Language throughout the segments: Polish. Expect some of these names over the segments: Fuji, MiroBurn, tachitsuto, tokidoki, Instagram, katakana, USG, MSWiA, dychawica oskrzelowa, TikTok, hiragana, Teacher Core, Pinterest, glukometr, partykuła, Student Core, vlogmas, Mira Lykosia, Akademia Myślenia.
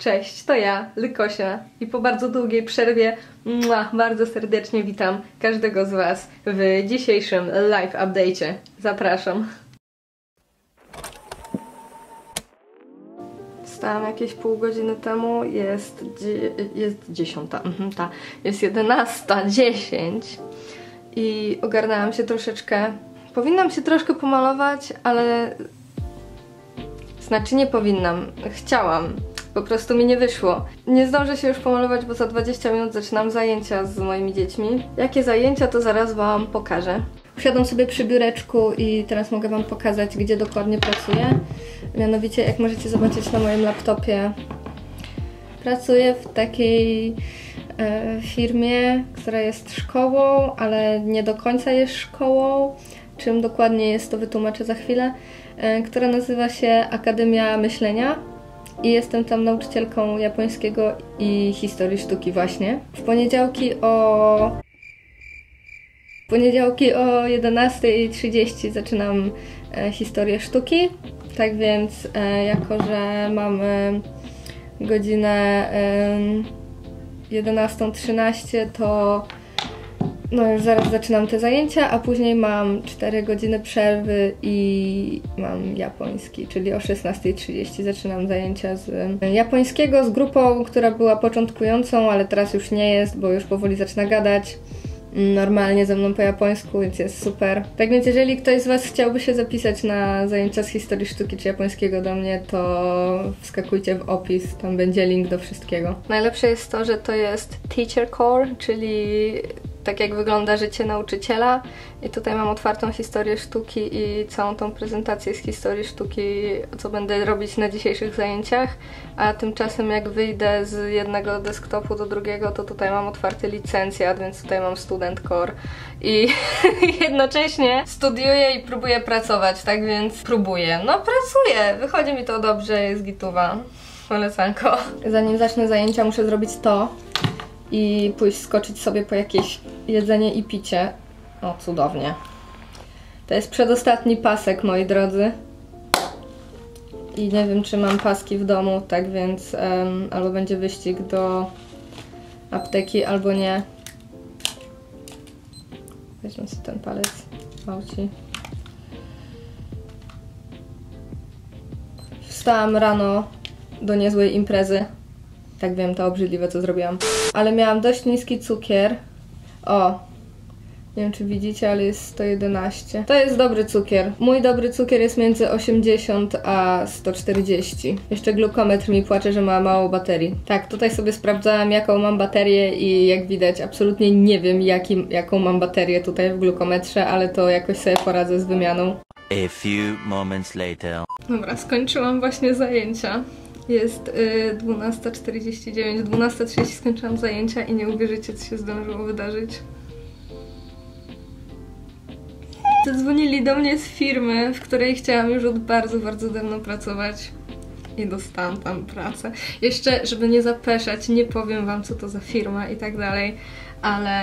Cześć, to ja, Lykosia, i po bardzo długiej przerwie bardzo serdecznie witam każdego z Was w dzisiejszym live update'cie. Zapraszam. Wstałam jakieś pół godziny temu, jest 10, jest 11:10 i ogarnęłam się troszeczkę. Powinnam się troszkę pomalować, ale... Znaczy nie powinnam, chciałam. Po prostu mi nie wyszło. Nie zdążę się już pomalować, bo za 20 minut zaczynam zajęcia z moimi dziećmi. Jakie zajęcia, to zaraz Wam pokażę. Usiadłam sobie przy biureczku i teraz mogę Wam pokazać, gdzie dokładnie pracuję. Mianowicie, jak możecie zobaczyć na moim laptopie, pracuję w takiej firmie, która jest szkołą, ale nie do końca jest szkołą. Czym dokładnie jest, to wytłumaczę za chwilę. Która nazywa się Akademia Myślenia. I jestem tam nauczycielką japońskiego i historii sztuki właśnie. W poniedziałki o 11:30 zaczynam historię sztuki. Tak więc jako, że mamy godzinę 11:13, to no już zaraz zaczynam te zajęcia, a później mam 4 godziny przerwy i mam japoński, czyli o 16:30 zaczynam zajęcia z japońskiego, z grupą, która była początkującą, ale teraz już nie jest, bo już powoli zaczyna gadać normalnie ze mną po japońsku, więc jest super. Tak więc jeżeli ktoś z Was chciałby się zapisać na zajęcia z historii sztuki czy japońskiego do mnie, to wskakujcie w opis, tam będzie link do wszystkiego. Najlepsze jest to, że to jest Teacher Core, czyli... tak jak wygląda życie nauczyciela, i tutaj mam otwartą historię sztuki i całą tą prezentację z historii sztuki, co będę robić na dzisiejszych zajęciach, a tymczasem jak wyjdę z jednego desktopu do drugiego, to tutaj mam otwarty licencjat, więc tutaj mam Student Core i jednocześnie studiuję i próbuję pracować, tak więc próbuję, no pracuję, wychodzi mi to dobrze, jest gituwa, polecanko. Zanim zacznę zajęcia, muszę zrobić to i pójść skoczyć sobie po jakieś jedzenie i picie. O, cudownie. To jest przedostatni pasek, moi drodzy. I nie wiem, czy mam paski w domu, tak więc albo będzie wyścig do apteki, albo nie. Weźmy sobie ten palec. Małci. Wstałam rano do niezłej imprezy. Tak, wiem, to obrzydliwe, co zrobiłam. Ale miałam dość niski cukier. O, nie wiem, czy widzicie, ale jest 111. To jest dobry cukier. Mój dobry cukier jest między 80 a 140. Jeszcze glukometr mi płacze, że ma mało baterii. Tak, tutaj sobie sprawdzałam, jaką mam baterię i jak widać, absolutnie nie wiem, jaką mam baterię tutaj w glukometrze, ale to jakoś sobie poradzę z wymianą. A few moments later. Dobra, skończyłam właśnie zajęcia. Jest 12:49, 12:30 skończyłam zajęcia i nie uwierzycie, co się zdążyło wydarzyć. Zadzwonili do mnie z firmy, w której chciałam już od bardzo dawno pracować. I dostałam tam pracę. Jeszcze, żeby nie zapeszać, nie powiem Wam, co to za firma i tak dalej, ale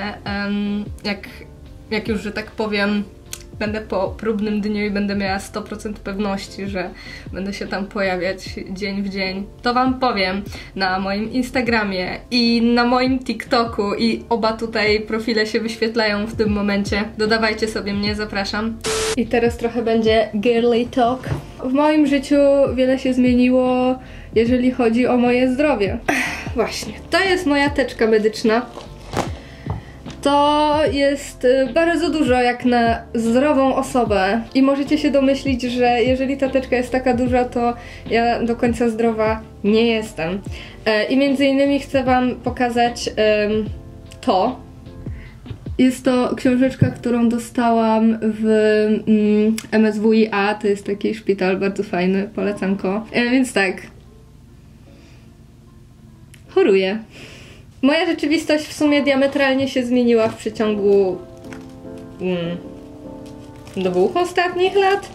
jak już, że tak powiem, będę po próbnym dniu i będę miała 100% pewności, że będę się tam pojawiać dzień w dzień, to Wam powiem na moim Instagramie i na moim TikToku, i oba tutaj profile się wyświetlają w tym momencie. Dodawajcie sobie mnie, zapraszam. I teraz trochę będzie girly talk. W moim życiu wiele się zmieniło, jeżeli chodzi o moje zdrowie. Właśnie, to jest moja teczka medyczna. To jest bardzo dużo jak na zdrową osobę i możecie się domyślić, że jeżeli ta teczka jest taka duża, to ja do końca zdrowa nie jestem. I między innymi chcę Wam pokazać to. Jest to książeczka, którą dostałam w MSWiA, to jest taki szpital bardzo fajny, polecanko. Więc tak, choruję. Moja rzeczywistość w sumie diametralnie się zmieniła w przeciągu 2 ostatnich lat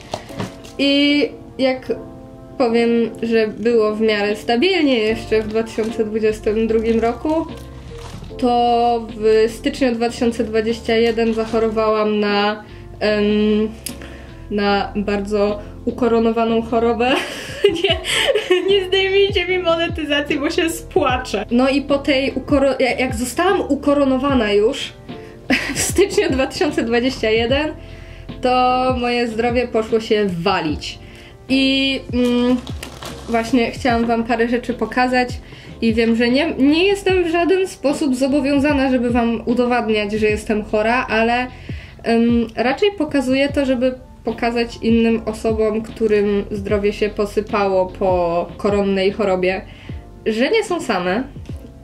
i jak powiem, że było w miarę stabilnie jeszcze w 2022 roku, to w styczniu 2021 zachorowałam na bardzo ukoronowaną chorobę. nie, nie zdejmijcie mi monetyzacji, bo się spłaczę. No i po tej jak zostałam ukoronowana już w styczniu 2021, to moje zdrowie poszło się walić. I właśnie chciałam wam parę rzeczy pokazać i wiem, że nie jestem w żaden sposób zobowiązana, żeby wam udowadniać, że jestem chora, ale raczej pokazuję to, żeby pokazać innym osobom, którym zdrowie się posypało po koronnej chorobie, że nie są same.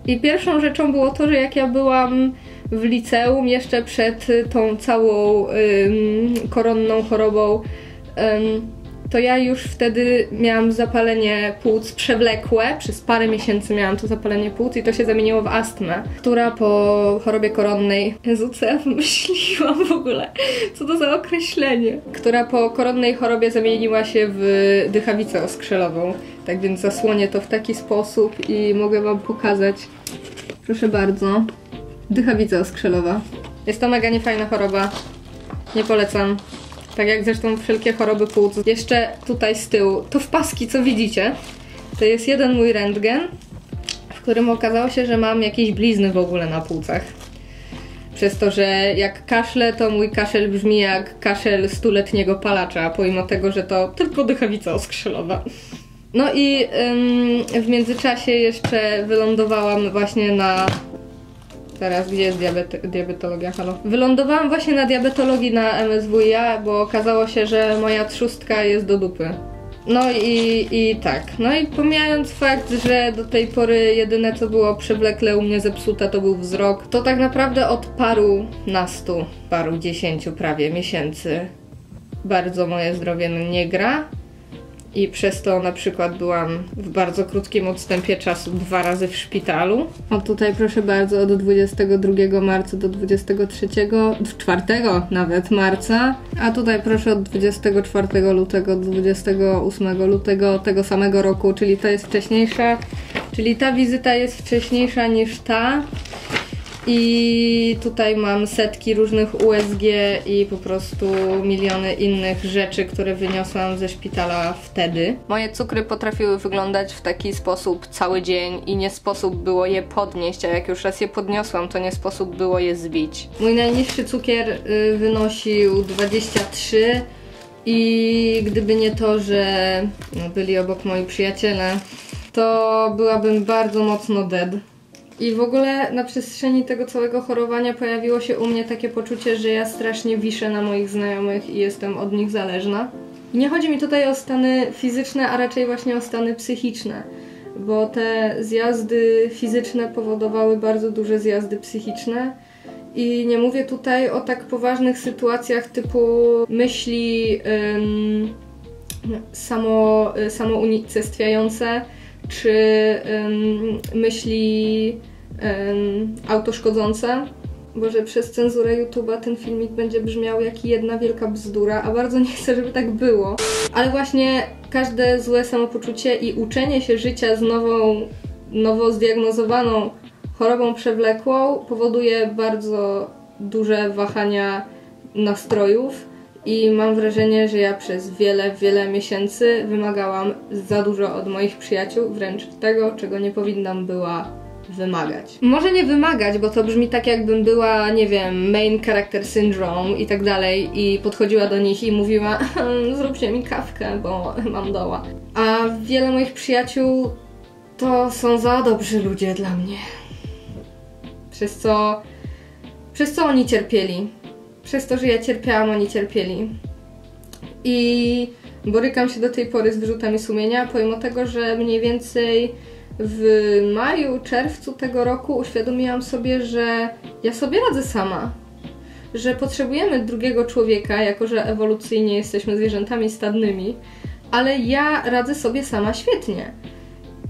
I pierwszą rzeczą było to, że jak ja byłam w liceum jeszcze przed tą całą koronną chorobą, to ja już wtedy miałam zapalenie płuc przewlekłe, przez parę miesięcy miałam to zapalenie płuc i to się zamieniło w astmę, która po chorobie koronnej... Jezu, co ja wymyśliłam w ogóle? Co to za określenie? Która po koronnej chorobie zamieniła się w dychawicę oskrzelową. Tak więc zasłonię to w taki sposób i mogę wam pokazać. Proszę bardzo. Dychawica oskrzelowa. Jest to mega niefajna choroba. Nie polecam. Tak jak zresztą wszelkie choroby płuc. Jeszcze tutaj z tyłu, to w paski co widzicie, to jest jeden mój rentgen, w którym okazało się, że mam jakieś blizny w ogóle na płucach. Przez to, że jak kaszlę, to mój kaszel brzmi jak kaszel stuletniego palacza, pomimo tego, że to tylko dychawica oskrzelowa. No i w międzyczasie jeszcze wylądowałam właśnie na... Teraz, gdzie jest diabetologia? Halo. Wylądowałam właśnie na diabetologii na MSWiA, bo okazało się, że moja trzustka jest do dupy. No i tak. No i pomijając fakt, że do tej pory jedyne co było przewlekle u mnie zepsute to był wzrok, to tak naprawdę od paru dziesięciu prawie miesięcy bardzo moje zdrowie nie gra. I przez to na przykład byłam w bardzo krótkim odstępie czasu 2 razy w szpitalu. O tutaj proszę bardzo, od 22 marca do 24 nawet marca. A tutaj proszę od 24 lutego do 28 lutego tego samego roku, czyli to jest wcześniejsza, czyli ta wizyta jest wcześniejsza niż ta. I tutaj mam setki różnych USG i po prostu miliony innych rzeczy, które wyniosłam ze szpitala wtedy. Moje cukry potrafiły wyglądać w taki sposób cały dzień i nie sposób było je podnieść, a jak już raz je podniosłam, to nie sposób było je zbić. Mój najniższy cukier wynosił 23 i gdyby nie to, że byli obok moi przyjaciele, to byłabym bardzo mocno dead. I w ogóle na przestrzeni tego całego chorowania pojawiło się u mnie takie poczucie, że ja strasznie wiszę na moich znajomych i jestem od nich zależna. I nie chodzi mi tutaj o stany fizyczne, a raczej właśnie o stany psychiczne, bo te zjazdy fizyczne powodowały bardzo duże zjazdy psychiczne. I nie mówię tutaj o tak poważnych sytuacjach typu myśli samounicestwiające, czy myśli autoszkodzące. Boże, przez cenzurę YouTube'a ten filmik będzie brzmiał jak jedna wielka bzdura, a bardzo nie chcę, żeby tak było. Ale właśnie każde złe samopoczucie i uczenie się życia z nowo zdiagnozowaną chorobą przewlekłą powoduje bardzo duże wahania nastrojów. I mam wrażenie, że ja przez wiele miesięcy wymagałam za dużo od moich przyjaciół, wręcz tego, czego nie powinnam była wymagać. Może nie wymagać, bo to brzmi tak, jakbym była, nie wiem, main character syndrome i tak dalej i podchodziła do nich i mówiła zróbcie mi kawkę, bo mam doła. A wiele moich przyjaciół to są za dobrzy ludzie dla mnie. Przez co oni cierpieli. Przez to, że ja cierpiałam, oni cierpieli. I borykam się do tej pory z wyrzutami sumienia, pomimo tego, że mniej więcej w maju, czerwcu tego roku uświadomiłam sobie, że ja sobie radzę sama. Że potrzebujemy drugiego człowieka, jako że ewolucyjnie jesteśmy zwierzętami stadnymi, ale ja radzę sobie sama świetnie.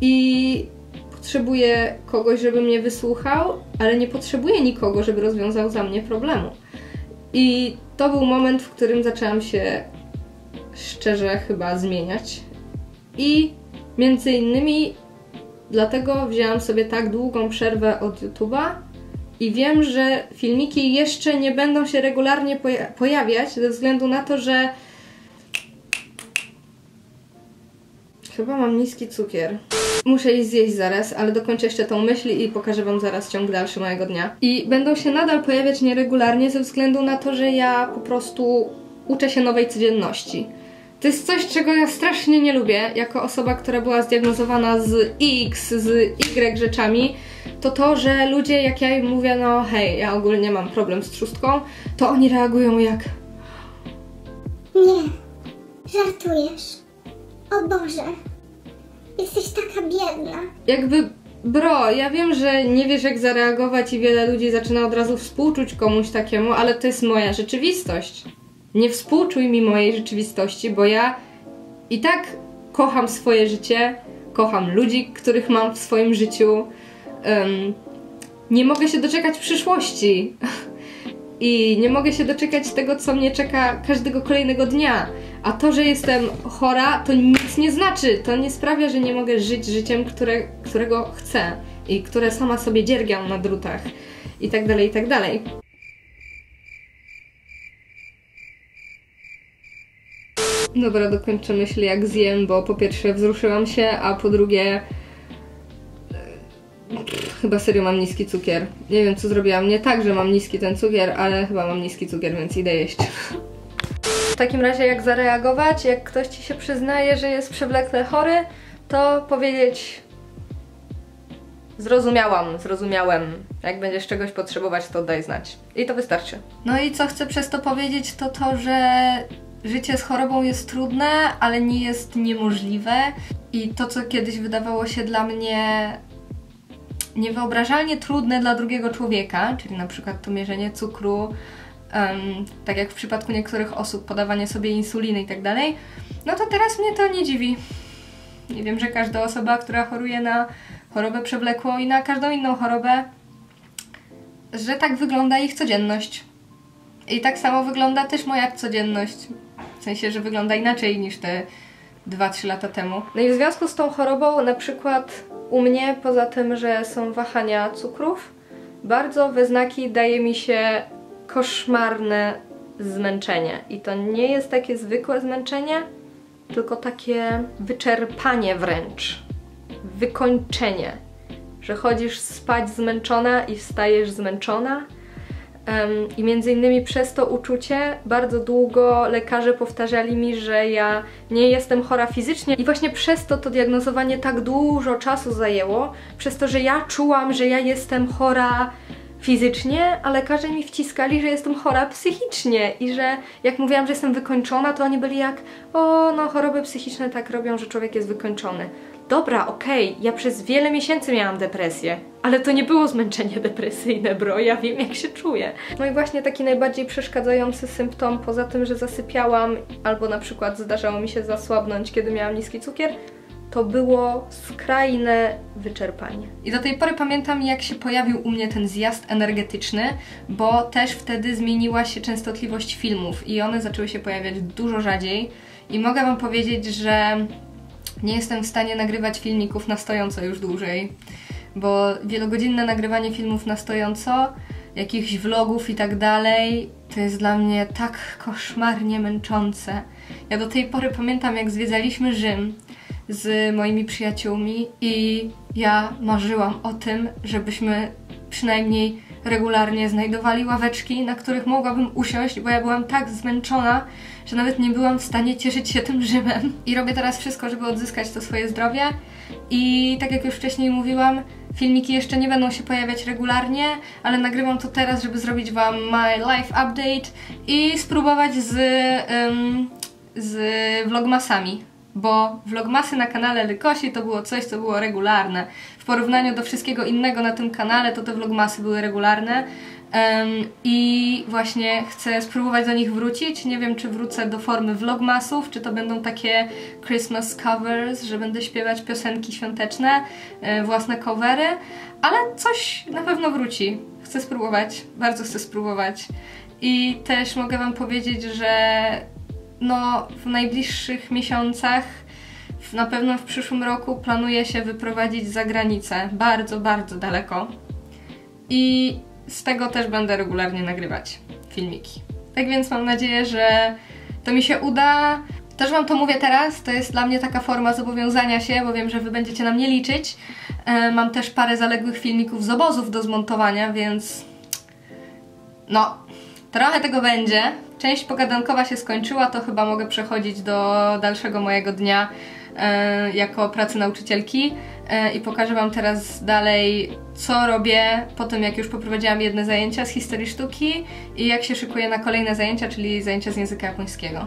I potrzebuję kogoś, żeby mnie wysłuchał, ale nie potrzebuję nikogo, żeby rozwiązał za mnie problemu. I to był moment, w którym zaczęłam się szczerze chyba zmieniać. I między innymi dlatego wzięłam sobie tak długą przerwę od YouTube'a i wiem, że filmiki jeszcze nie będą się regularnie pojawiać ze względu na to, że Chyba mam niski cukier. Muszę iść zjeść zaraz, ale dokończę jeszcze tą myśl i pokażę wam zaraz ciąg dalszy mojego dnia. I będą się nadal pojawiać nieregularnie ze względu na to, że ja po prostu uczę się nowej codzienności. To jest coś, czego ja strasznie nie lubię, jako osoba, która była zdiagnozowana z X, z Y rzeczami, to to, że ludzie, jak ja im mówię, no hej, ja ogólnie mam problem z trzustką, to oni reagują jak... Nie, żartujesz. O Boże, jesteś taka biedna. Jakby, bro, ja wiem, że nie wiesz jak zareagować i wiele ludzi zaczyna od razu współczuć komuś takiemu, ale to jest moja rzeczywistość. Nie współczuj mi mojej rzeczywistości, bo ja i tak kocham swoje życie, kocham ludzi, których mam w swoim życiu. Nie mogę się doczekać przyszłości i nie mogę się doczekać tego, co mnie czeka każdego kolejnego dnia. A to, że jestem chora, to nic nie znaczy. To nie sprawia, że nie mogę żyć życiem, którego chcę i które sama sobie dziergam na drutach i tak dalej, i tak dalej. Dobra, dokończę myśl jak zjem, bo po pierwsze wzruszyłam się, a po drugie... chyba serio mam niski cukier. Nie wiem, co zrobiłam nie tak, że mam niski ten cukier, ale chyba mam niski cukier, więc idę jeść. W takim razie jak zareagować? Jak ktoś ci się przyznaje, że jest przewlekle chory, to powiedzieć... zrozumiałam, zrozumiałem. Jak będziesz czegoś potrzebować, to daj znać. I to wystarczy. No i co chcę przez to powiedzieć, to to, że... życie z chorobą jest trudne, ale nie jest niemożliwe i to, co kiedyś wydawało się dla mnie niewyobrażalnie trudne dla drugiego człowieka, czyli na przykład to mierzenie cukru, tak jak w przypadku niektórych osób, podawanie sobie insuliny itd., no to teraz mnie to nie dziwi. Nie wiem, że każda osoba, która choruje na chorobę przewlekłą i na każdą inną chorobę, że tak wygląda ich codzienność. I tak samo wygląda też moja codzienność. W sensie, że wygląda inaczej niż te 2-3 lata temu. No i w związku z tą chorobą, na przykład u mnie, poza tym, że są wahania cukrów, bardzo we znaki daje mi się koszmarne zmęczenie. I to nie jest takie zwykłe zmęczenie, tylko takie wyczerpanie wręcz. Wykończenie. Że chodzisz spać zmęczona i wstajesz zmęczona. I między innymi przez to uczucie bardzo długo lekarze powtarzali mi, że ja nie jestem chora fizycznie i właśnie przez to to diagnozowanie tak dużo czasu zajęło, przez to, że ja czułam, że ja jestem chora fizycznie, a lekarze mi wciskali, że jestem chora psychicznie i że jak mówiłam, że jestem wykończona, to oni byli jak o, no choroby psychiczne tak robią, że człowiek jest wykończony. Dobra, okej, ja przez wiele miesięcy miałam depresję, ale to nie było zmęczenie depresyjne, bro, ja wiem jak się czuję. No i właśnie taki najbardziej przeszkadzający symptom, poza tym, że zasypiałam, albo na przykład zdarzało mi się zasłabnąć, kiedy miałam niski cukier, to było skrajne wyczerpanie. I do tej pory pamiętam, jak się pojawił u mnie ten zjazd energetyczny, bo też wtedy zmieniła się częstotliwość filmów i one zaczęły się pojawiać dużo rzadziej. I mogę wam powiedzieć, że... nie jestem w stanie nagrywać filmików na stojąco już dłużej, bo wielogodzinne nagrywanie filmów na stojąco, jakichś vlogów i tak dalej, to jest dla mnie tak koszmarnie męczące. Ja do tej pory pamiętam, jak zwiedzaliśmy Rzym z moimi przyjaciółmi i ja marzyłam o tym, żebyśmy przynajmniej regularnie znajdowali ławeczki, na których mogłabym usiąść, bo ja byłam tak zmęczona, że nawet nie byłam w stanie cieszyć się tym Rzymem. I robię teraz wszystko, żeby odzyskać to swoje zdrowie. I tak jak już wcześniej mówiłam, filmiki jeszcze nie będą się pojawiać regularnie, ale nagrywam to teraz, żeby zrobić wam my life update i spróbować z vlogmasami. Bo vlogmasy na kanale Lykosi to było coś, co było regularne. W porównaniu do wszystkiego innego na tym kanale, to te vlogmasy były regularne. I właśnie chcę spróbować do nich wrócić. Nie wiem, czy wrócę do formy vlogmasów, czy to będą takie Christmas covers, że będę śpiewać piosenki świąteczne, własne covery, ale coś na pewno wróci. Chcę spróbować, bardzo chcę spróbować. I też mogę wam powiedzieć, że no, w najbliższych miesiącach, na pewno w przyszłym roku, planuję się wyprowadzić za granicę, bardzo, bardzo daleko. I z tego też będę regularnie nagrywać filmiki. Tak więc mam nadzieję, że to mi się uda. To, że wam to mówię teraz, to jest dla mnie taka forma zobowiązania się, bo wiem, że wy będziecie na mnie liczyć. Mam też parę zaległych filmików z obozów do zmontowania, więc no, trochę tego będzie. Część pogadankowa się skończyła, to chyba mogę przechodzić do dalszego mojego dnia jako pracy nauczycielki i pokażę wam teraz dalej, co robię po tym, jak już poprowadziłam jedne zajęcia z historii sztuki i jak się szykuję na kolejne zajęcia, czyli zajęcia z języka japońskiego.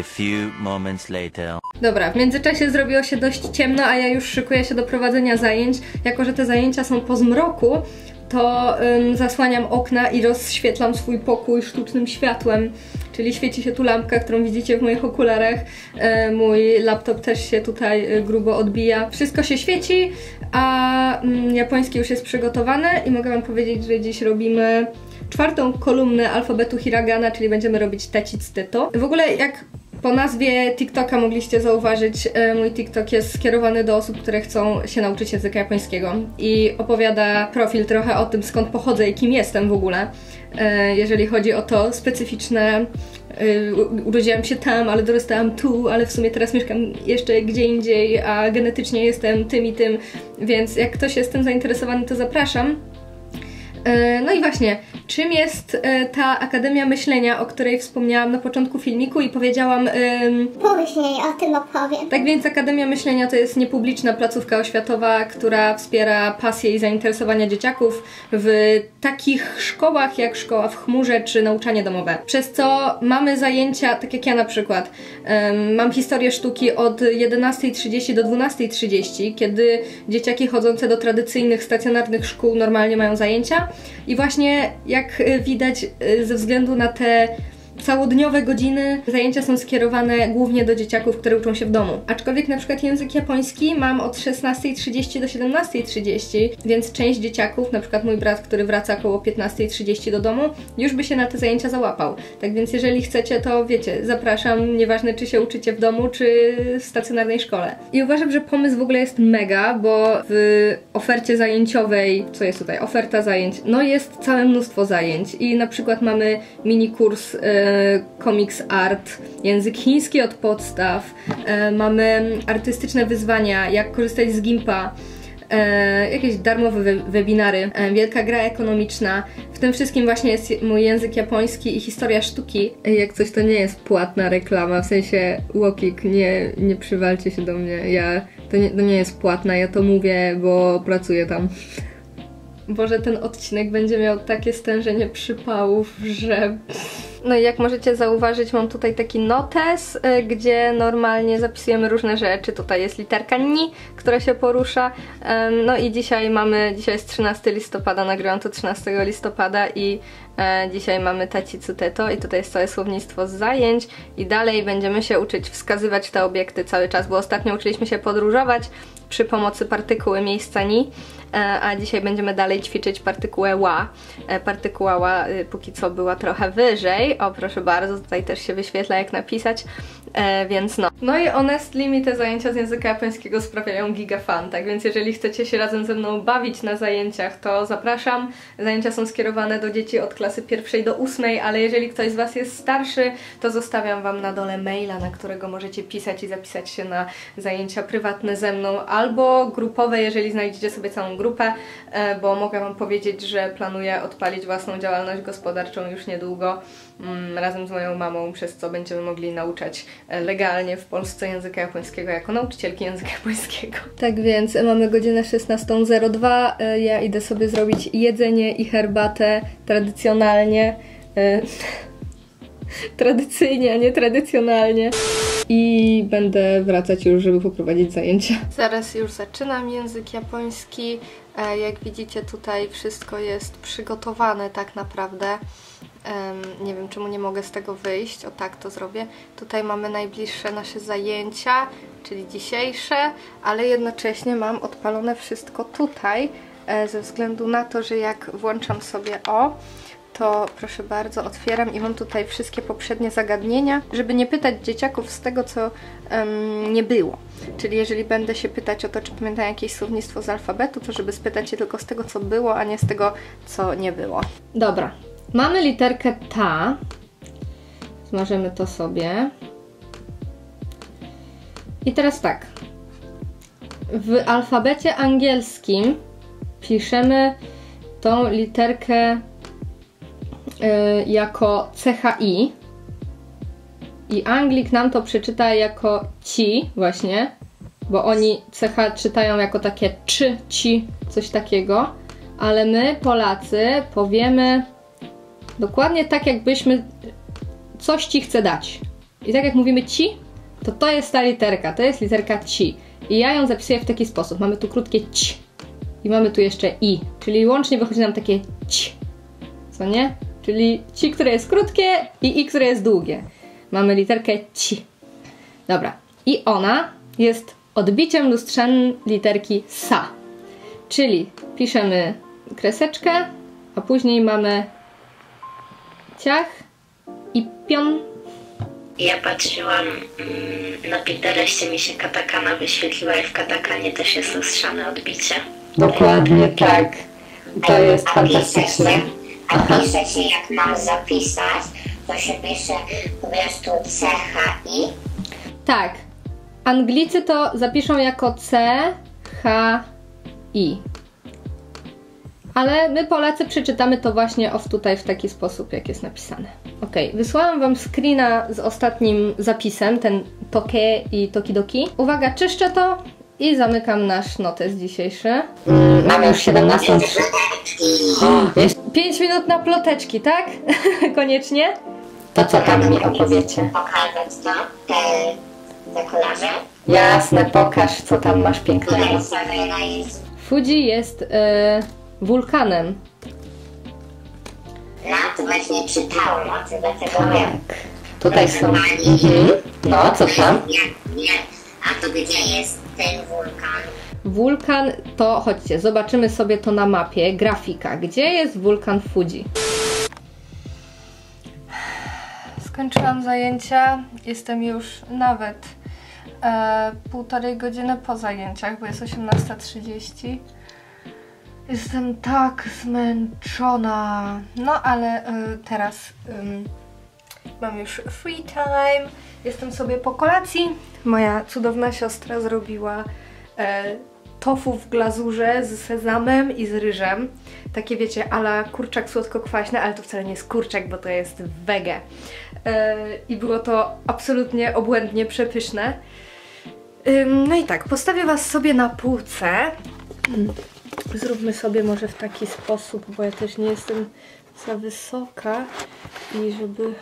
A few moments later. Dobra, w międzyczasie zrobiło się dość ciemno, a ja już szykuję się do prowadzenia zajęć. Jako że te zajęcia są po zmroku, to zasłaniam okna i rozświetlam swój pokój sztucznym światłem. Czyli świeci się tu lampka, którą widzicie w moich okularach. Mój laptop też się tutaj grubo odbija. Wszystko się świeci, a japoński już jest przygotowany i mogę wam powiedzieć, że dziś robimy czwartą kolumnę alfabetu hiragana, czyli będziemy robić tachitsuto. W ogóle jak po nazwie TikToka mogliście zauważyć, mój TikTok jest skierowany do osób, które chcą się nauczyć języka japońskiego i opowiada profil trochę o tym, skąd pochodzę i kim jestem w ogóle. Jeżeli chodzi o to specyficzne, urodziłam się tam, ale dorastałam tu, ale w sumie teraz mieszkam jeszcze gdzie indziej, a genetycznie jestem tym i tym, więc jak ktoś jest tym zainteresowany, to zapraszam. No i właśnie, czym jest ta Akademia Myślenia, o której wspomniałam na początku filmiku i powiedziałam później o tym opowiem. Tak więc Akademia Myślenia to jest niepubliczna placówka oświatowa, która wspiera pasję i zainteresowania dzieciaków w takich szkołach jak Szkoła w Chmurze czy Nauczanie Domowe. Przez co mamy zajęcia, tak jak ja na przykład, mam historię sztuki od 11:30 do 12:30, kiedy dzieciaki chodzące do tradycyjnych, stacjonarnych szkół normalnie mają zajęcia. I właśnie jak widać, ze względu na te całodniowe godziny zajęcia są skierowane głównie do dzieciaków, które uczą się w domu. Aczkolwiek na przykład język japoński mam od 16:30 do 17:30, więc część dzieciaków, na przykład mój brat, który wraca około 15:30 do domu, już by się na te zajęcia załapał. Tak więc jeżeli chcecie, to wiecie, zapraszam, nieważne czy się uczycie w domu, czy w stacjonarnej szkole. I uważam, że pomysł w ogóle jest mega, bo w ofercie zajęciowej, co jest tutaj, oferta zajęć, no jest całe mnóstwo zajęć i na przykład mamy mini kurs Comics Art, język chiński od podstaw, mamy artystyczne wyzwania, jak korzystać z Gimpa, jakieś darmowe webinary, wielka gra ekonomiczna. W tym wszystkim właśnie jest mój język japoński i historia sztuki. Jak coś, to nie jest płatna reklama, w sensie Łokik, nie przywalcie się do mnie, to nie jest płatna, ja to mówię, bo pracuję tam. Boże, ten odcinek będzie miał takie stężenie przypałów, że... No i jak możecie zauważyć, mam tutaj taki notes, gdzie normalnie zapisujemy różne rzeczy. Tutaj jest literka ni, która się porusza. No i dzisiaj jest 13 listopada, nagrywam to 13 listopada i dzisiaj mamy tachitsuto i tutaj jest całe słownictwo z zajęć i dalej będziemy się uczyć wskazywać te obiekty cały czas, bo ostatnio uczyliśmy się podróżować przy pomocy partykuły miejsca ni, a dzisiaj będziemy dalej ćwiczyć partykułę wa. Partykuła wa póki co była trochę wyżej, o proszę bardzo, tutaj też się wyświetla jak napisać, więc no. No i honestly mi te zajęcia z języka japońskiego sprawiają giga fan, tak więc jeżeli chcecie się razem ze mną bawić na zajęciach, to zapraszam. Zajęcia są skierowane do dzieci od klasy 1. do 8, ale jeżeli ktoś z was jest starszy, to zostawiam wam na dole maila, na którego możecie pisać i zapisać się na zajęcia prywatne ze mną, albo grupowe, jeżeli znajdziecie sobie całą grupę, bo mogę wam powiedzieć, że planuję odpalić własną działalność gospodarczą już niedługo razem z moją mamą, przez co będziemy mogli nauczać legalnie w Polsce języka japońskiego jako nauczycielki języka japońskiego. Tak więc mamy godzinę 16:02, ja idę sobie zrobić jedzenie i herbatę tradycjonalnie, tradycyjnie, a nie tradycjonalnie. I będę wracać już, żeby poprowadzić zajęcia. Zaraz już zaczynam język japoński. Jak widzicie, tutaj wszystko jest przygotowane tak naprawdę. Nie wiem, czemu nie mogę z tego wyjść. O, tak to zrobię. Tutaj mamy najbliższe nasze zajęcia, czyli dzisiejsze, ale jednocześnie mam odpalone wszystko tutaj, ze względu na to, że jak włączam sobie o... to proszę bardzo, otwieram i mam tutaj wszystkie poprzednie zagadnienia, żeby nie pytać dzieciaków z tego, co nie było. Czyli jeżeli będę się pytać o to, czy pamiętają jakieś słownictwo z alfabetu, to żeby spytać się tylko z tego, co było, a nie z tego, co nie było. Dobra, mamy literkę ta. Zmarzymy to sobie. I teraz tak. W alfabecie angielskim piszemy tą literkę jako CHI i Anglik nam to przeczyta jako ci właśnie, bo oni CH czytają jako takie czy, ci, coś takiego, ale my Polacy powiemy dokładnie tak, jakbyśmy coś ci chce dać. I tak jak mówimy ci, to to jest ta literka, to jest literka ci. I ja ją zapisuję w taki sposób. Mamy tu krótkie ci i mamy tu jeszcze i, czyli łącznie wychodzi nam takie ci, co nie? Czyli ci, które jest krótkie i które jest długie. Mamy literkę ci. Dobra. I ona jest odbiciem lustrzanym literki sa. Czyli piszemy kreseczkę, a później mamy ciach i pion. Ja patrzyłam na Pinterestie, mi się katakana wyświetliła i w katakanie też jest lustrzane odbicie. Dokładnie tak. To jest fantastyczne. A pisze się, jak mam zapisać, to się pisze po prostu CHI. Tak. Anglicy to zapiszą jako CHI. Ale my Polacy przeczytamy to właśnie tutaj w taki sposób, jak jest napisane. Ok, wysłałam wam screena z ostatnim zapisem, ten toke i tokidoki. Uwaga, czyszczę to i zamykam nasz notes dzisiejszy. Mamy już 17. 5 minut na ploteczki, tak? Koniecznie? To co tam mi opowiecie? Pokazać to, te kolarze. Jasne, pokaż, co tam masz pięknego. Fuji jest wulkanem. No, to właśnie czytałam o tym, dlatego tak. Wiem. Tutaj są... No, co tam? Nie. A to gdzie jest ten wulkan? Wulkan to... Chodźcie, zobaczymy sobie to na mapie. Grafika. Gdzie jest wulkan Fuji? Skończyłam zajęcia. Jestem już nawet półtorej godziny po zajęciach, bo jest 18:30. Jestem tak zmęczona. No ale teraz mam już free time. Jestem sobie po kolacji. Moja cudowna siostra zrobiła tofu w glazurze z sezamem i z ryżem. Takie wiecie, a la kurczak słodko-kwaśny, ale to wcale nie jest kurczak, bo to jest wege. I było to absolutnie obłędnie przepyszne. No i tak, postawię was sobie na półce. Zróbmy sobie może w taki sposób, bo ja też nie jestem za wysoka i żeby...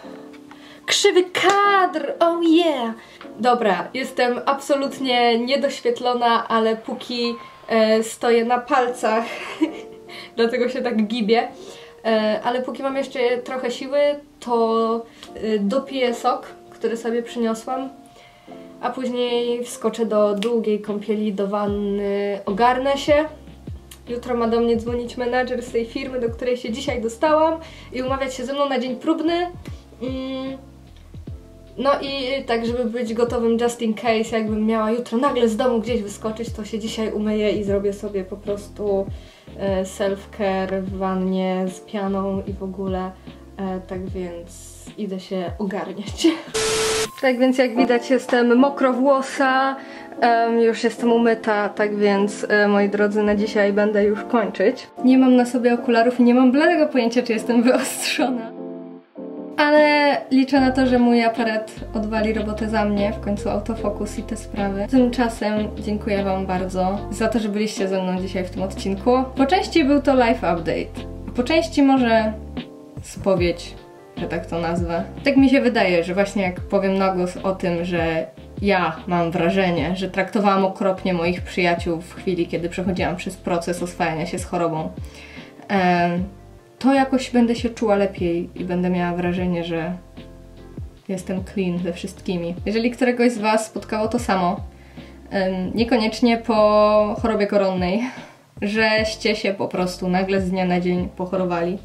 Krzywy kadr! Oh yeah! Dobra, jestem absolutnie niedoświetlona, ale póki stoję na palcach, dlatego się tak gibię, ale póki mam jeszcze trochę siły, to dopiję sok, który sobie przyniosłam, a później wskoczę do długiej kąpieli, do wanny, ogarnę się. Jutro ma do mnie dzwonić menadżer z tej firmy, do której się dzisiaj dostałam i umawiać się ze mną na dzień próbny. No i tak, żeby być gotowym just in case, jakbym miała jutro nagle z domu gdzieś wyskoczyć, to się dzisiaj umyję i zrobię sobie po prostu self-care w wannie z pianą i w ogóle. Tak więc idę się ogarniać. Tak więc jak widać, jestem mokrowłosa, już jestem umyta, tak więc moi drodzy, na dzisiaj będę już kończyć. Nie mam na sobie okularów i nie mam bladego pojęcia, czy jestem wyostrzona. Ale liczę na to, że mój aparat odwali robotę za mnie, w końcu autofokus i te sprawy. Tymczasem dziękuję wam bardzo za to, że byliście ze mną dzisiaj w tym odcinku. Po części był to live update, a po części może spowiedź, że tak to nazwę. Tak mi się wydaje, że właśnie jak powiem na głos o tym, że ja mam wrażenie, że traktowałam okropnie moich przyjaciół w chwili, kiedy przechodziłam przez proces oswajania się z chorobą, to jakoś będę się czuła lepiej i będę miała wrażenie, że jestem clean ze wszystkimi. Jeżeli któregoś z was spotkało to samo, niekoniecznie po chorobie koronnej, żeście się po prostu nagle z dnia na dzień pochorowali,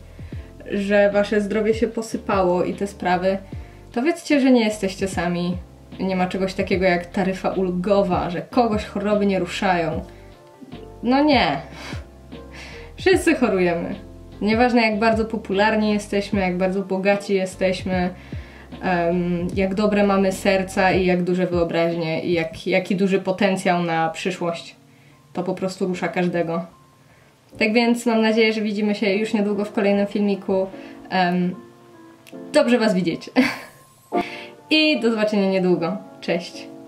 że wasze zdrowie się posypało i te sprawy, to wiedzcie, że nie jesteście sami. Nie ma czegoś takiego jak taryfa ulgowa, że kogoś choroby nie ruszają. No nie. Wszyscy chorujemy. Nieważne jak bardzo popularni jesteśmy, jak bardzo bogaci jesteśmy, jak dobre mamy serca i jak duże wyobraźnie i jaki duży potencjał na przyszłość. To po prostu rusza każdego. Tak więc mam nadzieję, że widzimy się już niedługo w kolejnym filmiku. Dobrze Was widzieć. I do zobaczenia niedługo. Cześć!